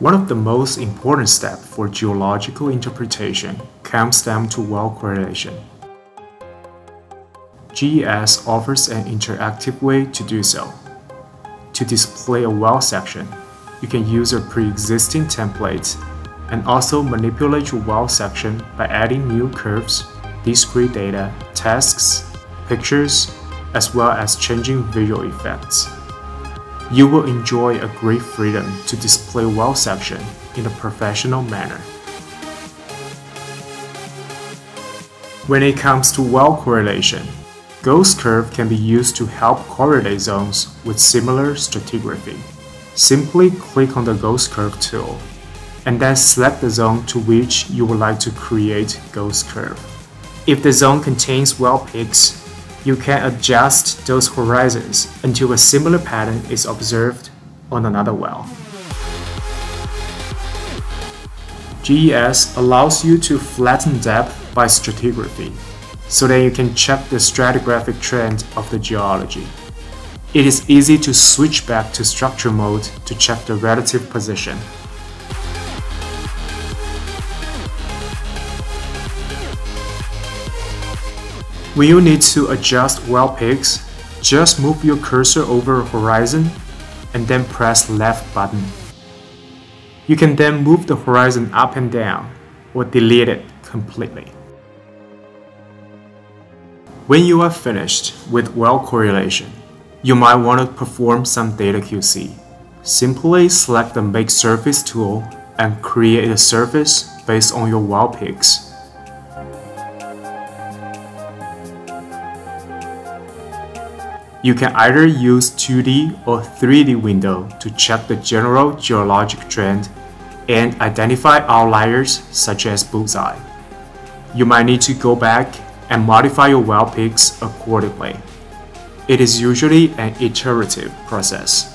One of the most important steps for geological interpretation comes down to well correlation. GES offers an interactive way to do so. To display a well section, you can use a pre-existing template and also manipulate your well section by adding new curves, discrete data, tasks, pictures, as well as changing visual effects. You will enjoy a great freedom to display well section in a professional manner. When it comes to well correlation, Ghost curve can be used to help correlate zones with similar stratigraphy. Simply click on the Ghost curve tool, and then select the zone to which you would like to create Ghost curve. If the zone contains well peaks, you can adjust those horizons until a similar pattern is observed on another well. GES allows you to flatten depth by stratigraphy, so that you can check the stratigraphic trend of the geology. It is easy to switch back to structure mode to check the relative position. When you need to adjust well peaks, just move your cursor over a horizon and then press left button. You can then move the horizon up and down or delete it completely. When you are finished with well correlation, you might want to perform some data QC. Simply select the Make Surface tool and create a surface based on your well peaks. You can either use 2D or 3D window to check the general geologic trend and identify outliers such as bullseye. You might need to go back and modify your well peaks accordingly. It is usually an iterative process.